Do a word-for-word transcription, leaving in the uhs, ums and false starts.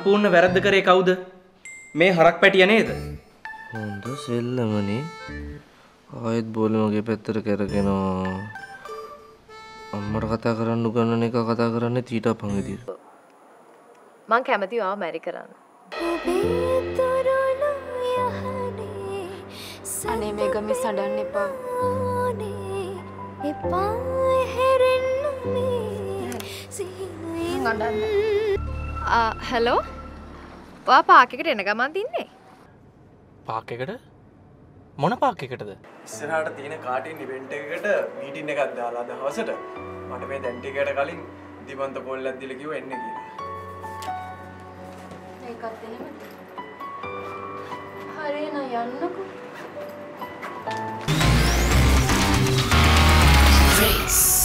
සම්පූර්ණ වැරද්ද කරේ කවුද? මේ හරක් පැටියා නේද? හොඳ සෙල්ලමනේ. ආයෙත් බෝලේ මගේ පැත්තට කරගෙනවා. අම්මට කතා කරන්න උගන්නන එක කතා කරන්නේ තීටා පංගෙදියට. මං කැමතිව ආව මැරි කරන්න. අනේ මේක මිස් අඬන්න එපා. එපා හැරෙන්න මේ සිහිනුයි අඬන්න. Uh, hello? ඔයා පාක් එකට එන ගමන් දින්නේ? පාක් එකට? මොන පාක් එකටද? ඉස්සරහට තියෙන කාටින් ඉවෙන්ට් එකකට මීටින් එකක් දාලා දවසට මට මේ දැන් ටිකකට කලින් දිවන්ත පොල්ලක් දීලා කිව්ව එන්න කියලා. ඒකත් එහෙමද? හරි න යන්නකෝ. Race.